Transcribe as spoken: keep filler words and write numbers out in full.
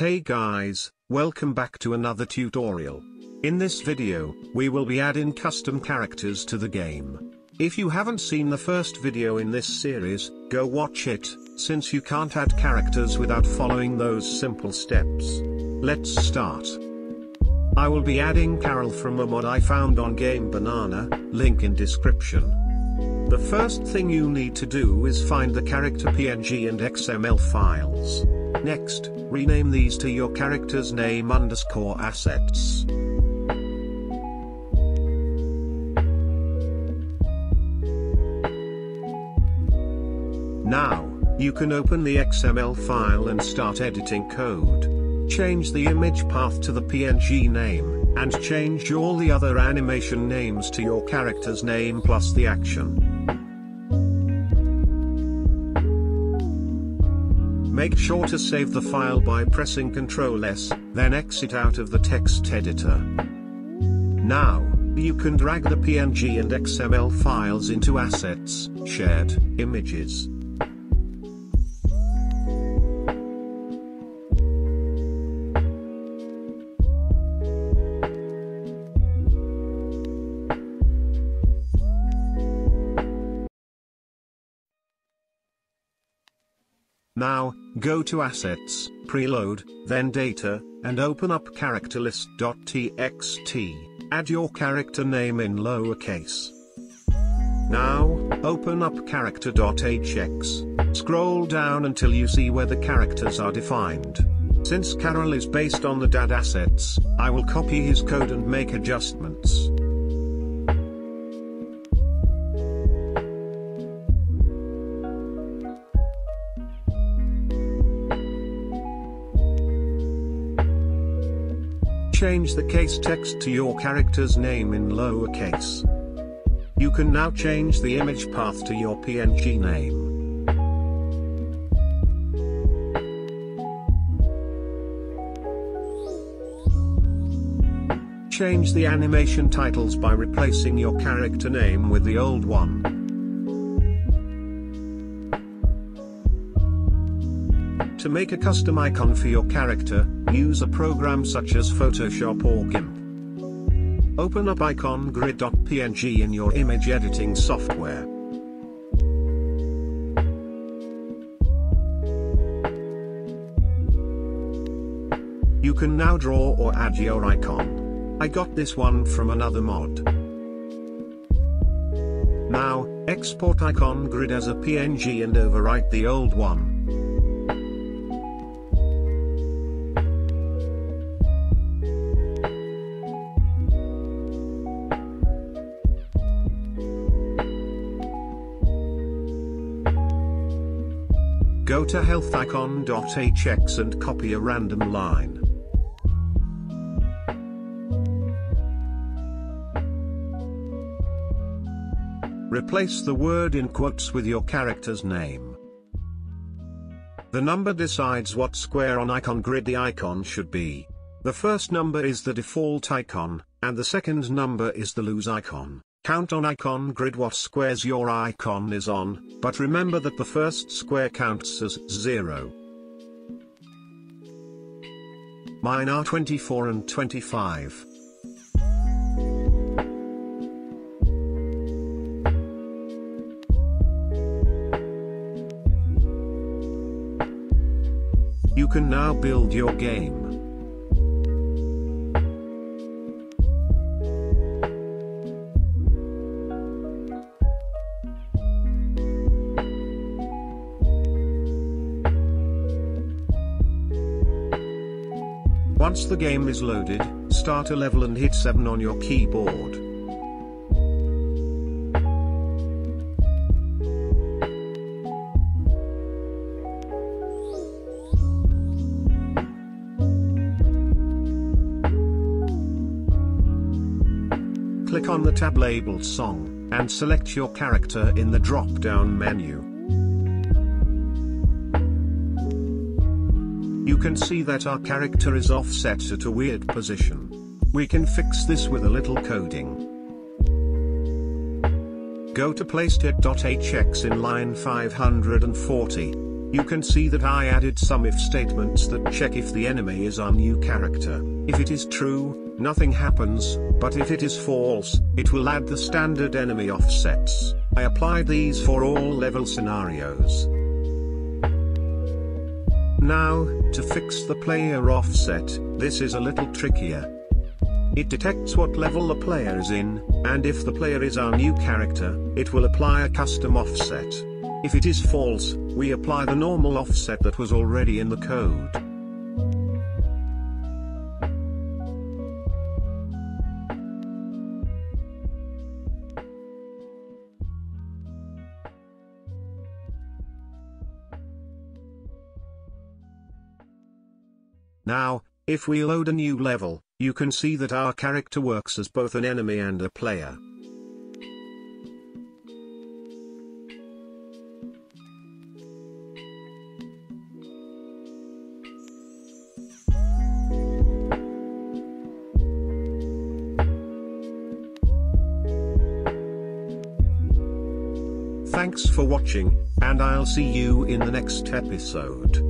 Hey guys, welcome back to another tutorial. In this video, we will be adding custom characters to the game. If you haven't seen the first video in this series, go watch it, since you can't add characters without following those simple steps. Let's start. I will be adding Carol from a mod I found on Game Banana, link in description. The first thing you need to do is find the character P N G and X M L files. Next, rename these to your character's name underscore assets. Now, you can open the X M L file and start editing code. Change the image path to the P N G name, and change all the other animation names to your character's name plus the action. Make sure to save the file by pressing control S, then exit out of the text editor. Now, you can drag the P N G and X M L files into Assets, Shared, Images. Now, go to Assets, Preload, then Data, and open up characterlist dot t x t, add your character name in lowercase. Now, open up character dot h x, scroll down until you see where the characters are defined. Since Carol is based on the dad assets, I will copy his code and make adjustments. Change the case text to your character's name in lowercase. You can now change the image path to your P N G name. Change the animation titles by replacing your character name with the old one. To make a custom icon for your character, use a program such as Photoshop or GIMP. Open up icon grid dot p n g in your image editing software. You can now draw or add your icon. I got this one from another mod. Now, export icon grid as a P N G and overwrite the old one. Go to healthicon dot h x and copy a random line. Replace the word in quotes with your character's name. The number decides what square on icon grid the icon should be. The first number is the default icon, and the second number is the loose icon. Count on icon grid what squares your icon is on, but remember that the first square counts as zero. Mine are twenty-four and twenty-five. You can now build your game. Once the game is loaded, start a level and hit seven on your keyboard. Click on the tab labeled Song, and select your character in the drop-down menu. You can see that our character is offset at a weird position. We can fix this with a little coding. Go to PlayState dot h x in line five hundred forty. You can see that I added some if statements that check if the enemy is our new character. If it is true, nothing happens, but if it is false, it will add the standard enemy offsets. I applied these for all level scenarios. Now, to fix the player offset, this is a little trickier. It detects what level the player is in, and if the player is our new character, it will apply a custom offset. If it is false, we apply the normal offset that was already in the code. Now, if we load a new level, you can see that our character works as both an enemy and a player. Thanks for watching, and I'll see you in the next episode.